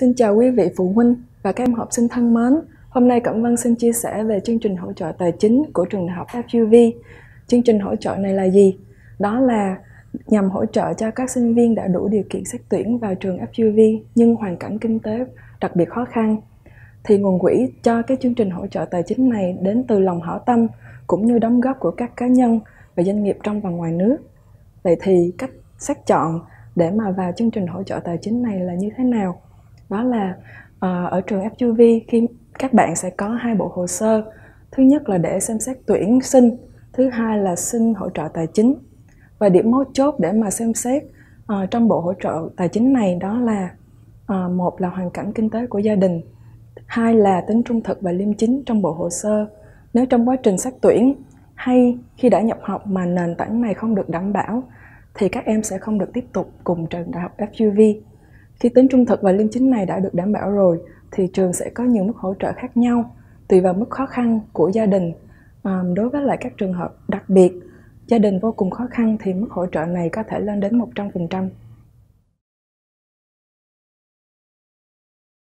Xin chào quý vị phụ huynh và các em học sinh thân mến. Hôm nay Cẩm Vân xin chia sẻ về chương trình hỗ trợ tài chính của trường đại học FUV. Chương trình hỗ trợ này là gì? Đó là nhằm hỗ trợ cho các sinh viên đã đủ điều kiện xét tuyển vào trường FUV nhưng hoàn cảnh kinh tế đặc biệt khó khăn. Thì nguồn quỹ cho cái chương trình hỗ trợ tài chính này đến từ lòng hảo tâm cũng như đóng góp của các cá nhân và doanh nghiệp trong và ngoài nước. Vậy thì cách xét chọn để mà vào chương trình hỗ trợ tài chính này là như thế nào? Đó là ở trường FUV khi các bạn sẽ có hai bộ hồ sơ. Thứ nhất là để xem xét tuyển sinh, thứ hai là xin hỗ trợ tài chính. Và điểm mấu chốt để mà xem xét trong bộ hỗ trợ tài chính này đó là một là hoàn cảnh kinh tế của gia đình, hai là tính trung thực và liêm chính trong bộ hồ sơ. Nếu trong quá trình xét tuyển hay khi đã nhập học mà nền tảng này không được đảm bảo thì các em sẽ không được tiếp tục cùng trường đại học FUV. Khi tính trung thực và liêm chính này đã được đảm bảo rồi thì trường sẽ có nhiều mức hỗ trợ khác nhau tùy vào mức khó khăn của gia đình. Đối với lại các trường hợp đặc biệt gia đình vô cùng khó khăn thì mức hỗ trợ này có thể lên đến 100%.